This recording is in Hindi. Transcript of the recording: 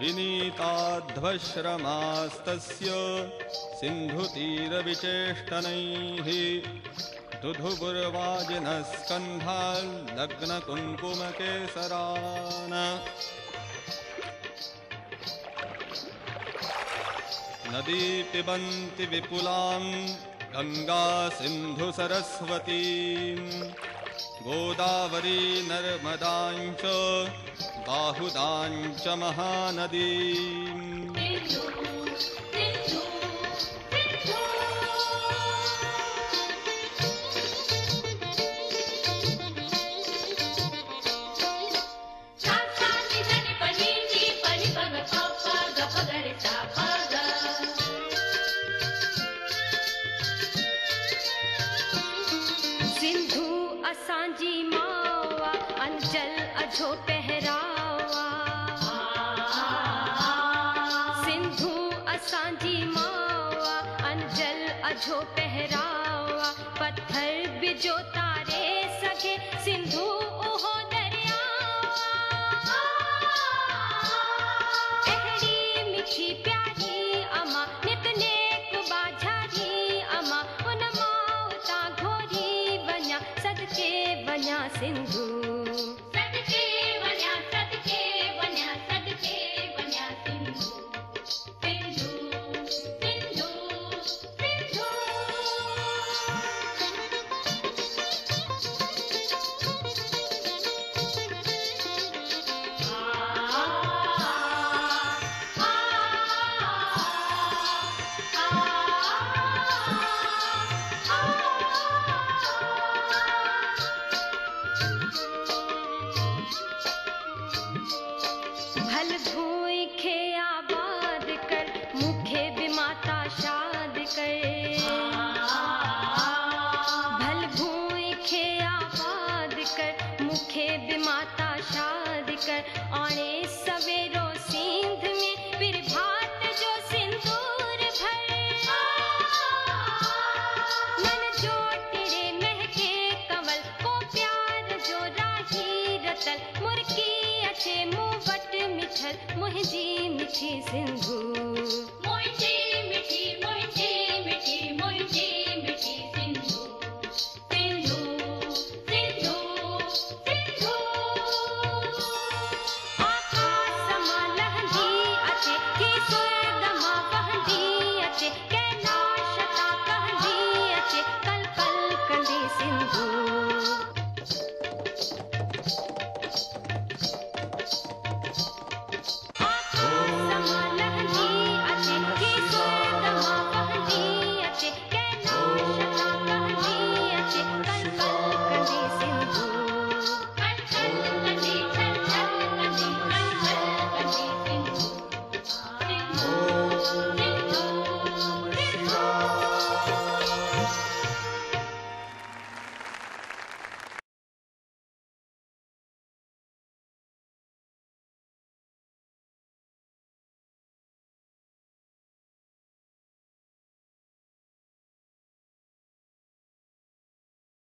विनीताध्वश्रमास्तस्य सिन्धुतीरविचेष्टनैः दुधुबुर्वाजिनः स्कन्धान् लग्नकुङ्कुमकेसरान् नदी पिबन्ति विपुलां गंगा सिंधु सरस्वती गोदावरी नर्मदाञ्च बाहुदाञ्च महानदी जो पहरावा पत्थर भी जो तारे सके सिंधु ओहो दरियावा एहड़ी मिठी प्यारी अमा नित नेक बाझारी अमा उन मावता घोरी बन्या सदके बन्या सिंधु माता शाद कर और